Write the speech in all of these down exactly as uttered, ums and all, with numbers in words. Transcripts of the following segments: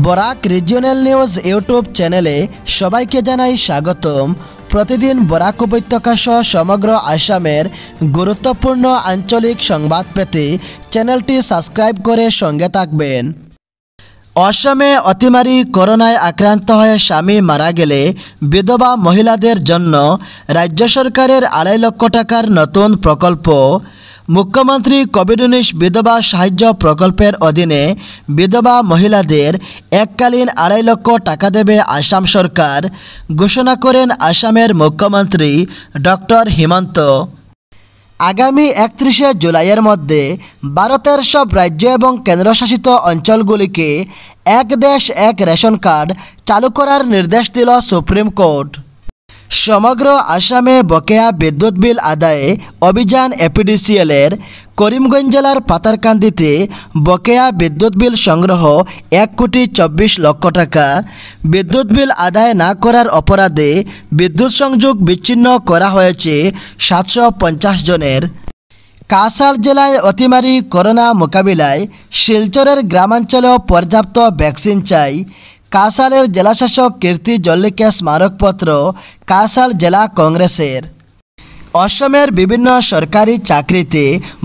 Barack regional news YouTube चैनेले सबाइके जानाई स्वागतम। प्रतिदिन बराक उपत्यका सह समग्र आसामेर गुरुत्वपूर्ण आंचलिक संबाद पेते चैनलटी सबस्क्राइब करे संगे थाकबेन। आसामे अतिमारी करोनाय आक्रांत हये स्वामी मारा गेले विधवा महिलादेर जन्य राज्य सरकारेर आढ़ाई लक्ष टाकार नतून प्रकल्प। मुख्यमंत्री कोविड उन्नीस विधवा सहाय्य प्रकल्पेर अधीने विधवा महिलादेर एककालीन आढ़ाई लक्ष टाका देबे आसाम सरकार घोषणा करें आसामेर मुख्यमंत्री डॉक्टर हिमंत। आगामी एकत्रिशे जुलाइर मध्य भारतेर सब राज्य एवं केंद्रशासित अंचलगुलिके एक देश एक रेशन कार्ड चालू करार निर्देश दिल सुप्रीम कोर्ट। समग्र आसामे बकेया विद्युत बिल आदाय अभियान एपीडीसीएलर करीमगंज जिलार पातारकांदीते बकेया विद्युत बिल संग्रह एक कोटी चौबीस लक्ष टाका। विद्युत बिल आदाय ना करार अपराधे विद्युत संयोग विच्छिन्न करा होयेछे सातशो पंचाश जनेर। कासार जिलाय अतिमारी करोना मोकाबिलाय शिलचरेर ग्रामांचले पर्याप्त वैक्सीन चाई। कासालेर जिलाशासक कीर्ति जल्लिके स्मारकपत्र कासाल जिला कांग्रेसेर। असमेर विभिन्न सरकारी चाकरिते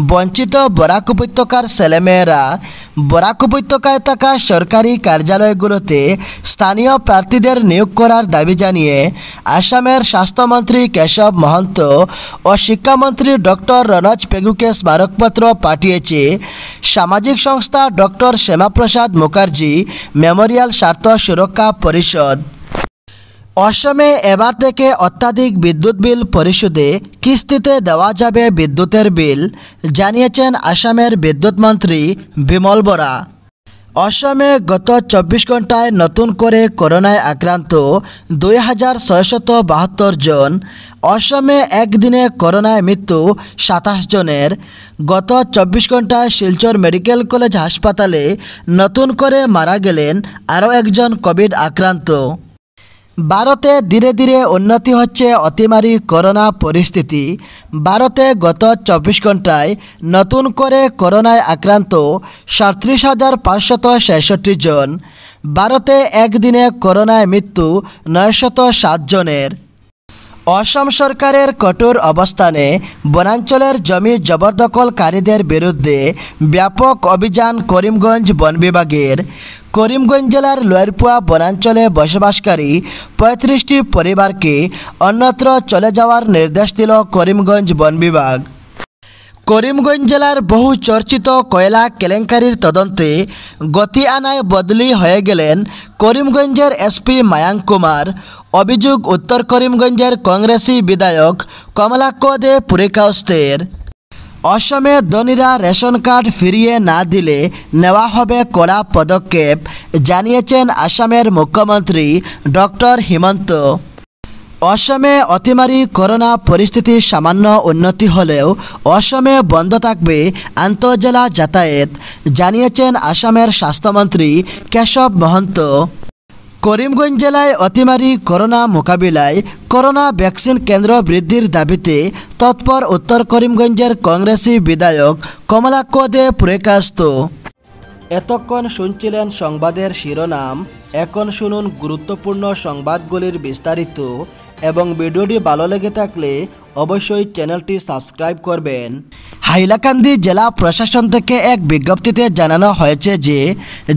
वंचित बराक उपत्यकार सेलेमेरा बराक उपत्यकाय थाका सरकारी कार्यालयगुलोते स्थानीय प्रार्थीदेर नियोग करार दाबी जानिये आसामेर स्वास्थ्यमंत्री केशव महंतो और शिक्षामंत्री डॉक्टर रणज पेगुके स्मारकपत्र पाठियेछे सामाजिक संस्था डॉक्टर श्यामा प्रसाद मुखर्जी मेमोरियल स्वार्थ सुरक्षा परिषद। असमे एबार थेके अत्याधिक विद्युत बिल परिशोधे किस्तिते देवा जाबे विद्युतेर बिल जानियेछेन आसामेर विद्युत मंत्री विमल बोरा। असमे गत चौबीस घंटाय नतून करे करोनाय आक्रांत दुई हज़ार छयशत बाहत्तर जन। असमे एक दिने करोनाय मृत्यु सत्ताईस जनेर। गत चौबीस घंटाय सिलचर मेडिकल कलेज हासपाताले नतून करे मारा गेलेन आरो एकजन कोविड आक्रांत। भारते धीरे धीरे उन्नति होच्छे अतिमारी करोना परिस्थिति। भारते गत चौबीस घंटाय नतून करे करोनाय आक्रांत सैंतीस हज़ार पाँचशत छियासठ जन। भारते एक दिने करोनाय मृत्यु नयशत सात जनेर। असम सरकारेर कठोर अवस्थाने वनांचलेर जमी जबरदखलकारीदेर बिरुद्धे व्यापक अभियान करीमगंज वन विभागेर। करीमगंज जिलार लोयरपुआ वनांचले बसबासकारी पैंतीसटी परिवार के अन्यत्र चले जावार निर्देश दिल करीमगंज वन विभाग। करीमगंज जिलार बहु चर्चित कोयला केलेंकारीर तदंते गति आनाय बदली हये गेलेन करीमगंजेर एसपी मायांक कुमार। अभियोग उत्तर करीमगंजेर कांग्रेसी विधायक कमला कोदे पुरेकाउस्तेर। असमे धनीरा रेशन कार्ड फिरिए ना दिले नेवा होबे कड़ा पदक्षेप जानियेछेन आसामेर मुख्यमंत्री डॉक्टर हिमंत। असमे अतिमारी करोना परिस्थिति सामान्य उन्नति हलेओ असमे बंद थाकबे आंतरजिला यातायात जानियेछेन आसामेर स्वास्थ्यमंत्री केशव महंत। करीमगंज जिलाय अतिमारी करोना मोकाबिलाय करोना वैक्सीन केंद्र बृद्धिर दाबीते तत्पर उत्तर करीमगंजेर कांग्रेसी विधायक कमला कोदे पुरेकास्त। एतक्षण सुनछिलेन संबादेर शिरोनाम। एखन शुनुन गुरुत्वपूर्ण संबादगुलिर विस्तारित एवं भिडियोटी भालो लेगे थाकले अवश्य चैनलटी सबस्क्राइब करबेन। हाइलाकान्दी जिला प्रशासन थेके एक विज्ञप्तिते जानानो हयेछे जे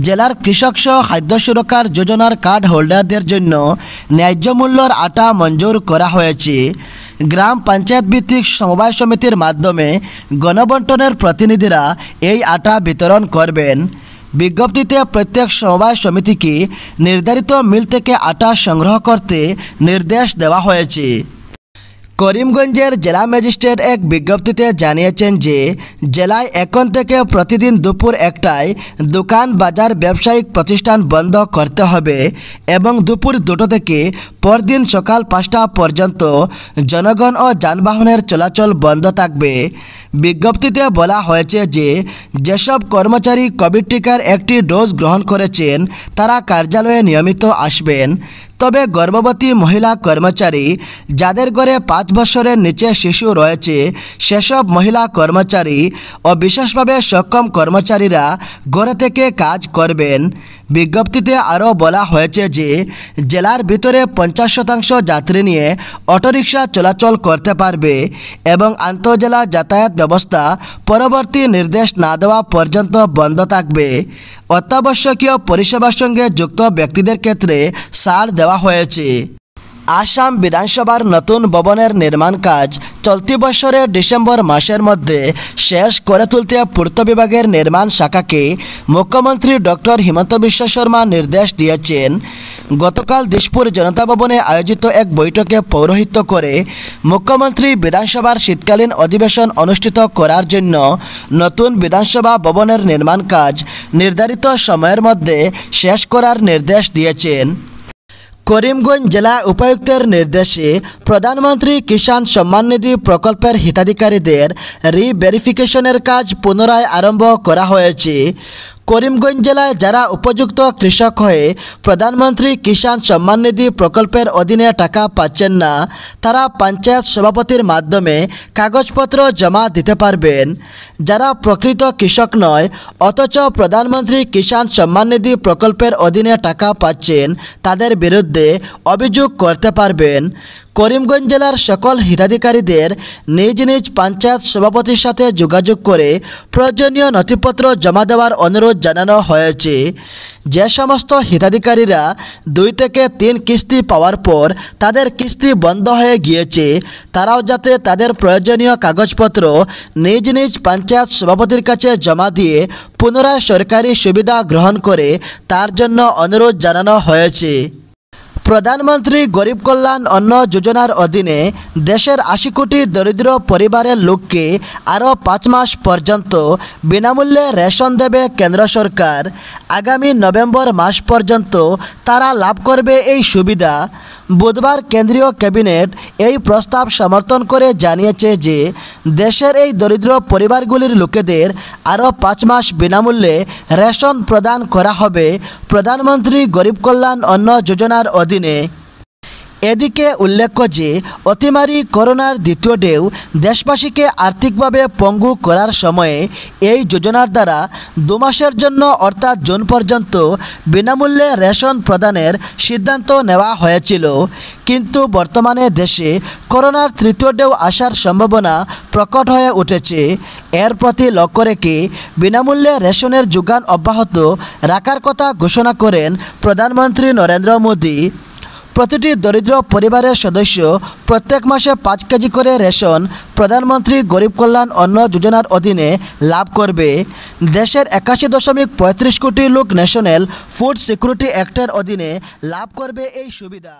जिलार कृषक सह खाद्य सुरक्षार योजनार कार्ड होल्डारदेर जन्य न्याय्य मूल्यर आटा मंजूर करा हयेछे। ग्राम पंचायत भित्तिक समवाय समितिर माध्यमे गणबंटनेर प्रतिनिधिरा एई आटा वितरण करबेन। विज्ञप्तिते प्रत्येक समवाय समिति के निर्धारित मिल थेके आटा संग्रह करते निर्देश देवा हयेछे। करीमगंजेर जिला मेजिस्ट्रेट एक विज्ञप्तिते जानियेछेन जे जिलाय एखन थेके प्रतिदिन दुपुर एकटाय दुकान बाजार व्यावसायिक प्रतिष्ठान बंध करते हबे एवं दुपुर दुटो थेके परदिन सकाल पाँचटा पर्यन्त जनगण और यानबाहनेर चलाचल बंध थाकबे। विज्ञप्तिते बला हयेछे जे जेसब कर्मचारी कोविड टीकार एकटी डोज ग्रहण करेछेन तारा कार्यालये नियमित आसबेन। তবে গর্ভবতী মহিলা কর্মচারী যাদের ঘরে পাঁচ বছরের নিচে শিশু রয়েছে সেসব মহিলা কর্মচারী ও বিশেষভাবে সক্ষম কর্মচারীরা ঘরে থেকে কাজ করবেন। বিজ্ঞপ্তিতে আরও বলা হয়েছে যে জেলার ভিতরে পঞ্চাশ শতাংশ যাত্রী নিয়ে অটোরিক্সা চলাচল করতে পারবে এবং আন্তঃজেলা যাতায়াত ব্যবস্থা পরবর্তী নির্দেশ না দেওয়া পর্যন্ত বন্ধ থাকবে। অত্যাবশ্যকীয় পরিষেবার সঙ্গে যুক্ত ব্যক্তিদের ক্ষেত্রে ছাড় দেওয়া হয়েছে। আসাম বিধানসভার নতুন ভবনের নির্মাণ কাজ চলতি বছরের ডিসেম্বর মাসের মধ্যে শেষ করে তুলতে পূর্ত বিভাগের নির্মাণ শাখাকে মুখ্যমন্ত্রী ডক্টর হিমন্ত বিশ্ব শর্মা নির্দেশ দিয়েছেন। গতকাল দিশপুর জনতা ভবনে আয়োজিত এক বৈঠকে পৌরোহিত্য করে মুখ্যমন্ত্রী বিধানসভার শীতকালীন অধিবেশন অনুষ্ঠিত করার জন্য নতুন বিধানসভা ভবনের নির্মাণ কাজ নির্ধারিত সময়ের মধ্যে শেষ করার নির্দেশ দিয়েছেন। করিমগঞ্জ জেলা উপায়ুক্তের নির্দেশে প্রধানমন্ত্রী কিষাণ সম্মান নিধি প্রকল্পের হিতাধিকারীদের রিভেরিফিকেশনের কাজ পুনরায় আরম্ভ করা হয়েছে। করিমগঞ্জ জেলায় যারা উপযুক্ত কৃষক হয়ে প্রধানমন্ত্রী কিষাণ সম্মান নিধি প্রকল্পের অধীনে টাকা পাচ্ছেন না তারা পঞ্চায়েত সভাপতির মাধ্যমে কাগজপত্র জমা দিতে পারবেন। যারা প্রকৃত কৃষক নয় অথচ প্রধানমন্ত্রী কিষাণ সম্মান নিধি প্রকল্পের অধীনে টাকা পাচ্ছেন তাদের বিরুদ্ধে অভিযোগ করতে পারবেন। করিমগঞ্জ জেলার সকল হিতাধিকারীদের নিজ নিজ পঞ্চায়েত সভাপতির সাথে যোগাযোগ করে প্রয়োজনীয় নথিপত্র জমা দেওয়ার অনুরোধ জানানো হয়েছে। যে সমস্ত হিতাধিকারীরা দুই থেকে তিন কিস্তি পাওয়ার পর তাদের কিস্তি বন্ধ হয়ে গিয়েছে তারাও যাতে তাদের প্রয়োজনীয় কাগজপত্র নিজ নিজ পঞ্চায়েত সভাপতির কাছে জমা দিয়ে পুনরায় সরকারি সুবিধা গ্রহণ করে তার জন্য অনুরোধ জানানো হয়েছে। প্রধানমন্ত্রী গরিব কল্যাণ অন্ন যোজনার অধীনে দেশের আশি কোটি দরিদ্র পরিবারের লোককে আরও পাঁচ মাস পর্যন্ত বিনামূল্যে রেশন দেবে কেন্দ্র সরকার। আগামী নভেম্বর মাস পর্যন্ত তারা লাভ করবে এই সুবিধা। বুধবার কেন্দ্রীয় ক্যাবিনেট এই প্রস্তাব সমর্থন করে জানিয়েছে যে দেশের এই দরিদ্র পরিবারগুলির লোকেদের আরও পাঁচ মাস বিনামূল্যে রেশন প্রদান করা হবে প্রধানমন্ত্রী গরিব কল্যাণ অন্ন যোজনার অধীনে। এদিকে উল্লেখ্য যে অতিমারি করোনার দ্বিতীয় ঢেউ দেশবাসীকে আর্থিকভাবে পঙ্গু করার সময়ে এই যোজনার দ্বারা দু মাসের জন্য অর্থাৎ জুন পর্যন্ত বিনামূল্যে রেশন প্রদানের সিদ্ধান্ত নেওয়া হয়েছিল। কিন্তু বর্তমানে দেশে করোনার তৃতীয় ঢেউ আসার সম্ভাবনা প্রকট হয়ে উঠেছে। এর প্রতি লক্ষ্য রেখে বিনামূল্যে রেশনের যোগান অব্যাহত রাখার কথা ঘোষণা করেন প্রধানমন্ত্রী নরেন্দ্র মোদী। প্রতিটি দরিদ্র পরিবারের সদস্য প্রত্যেক মাসে পাঁচ কেজি করে রেশন প্রধানমন্ত্রী গরিব কল্যাণ অন্ন যোজনার অধীনে লাভ করবে। দেশের একাশি দশমিক পঁয়ত্রিশ কোটি লোক ন্যাশনাল ফুড সিকিউরিটি অ্যাক্টের অধীনে লাভ করবে এই সুবিধা।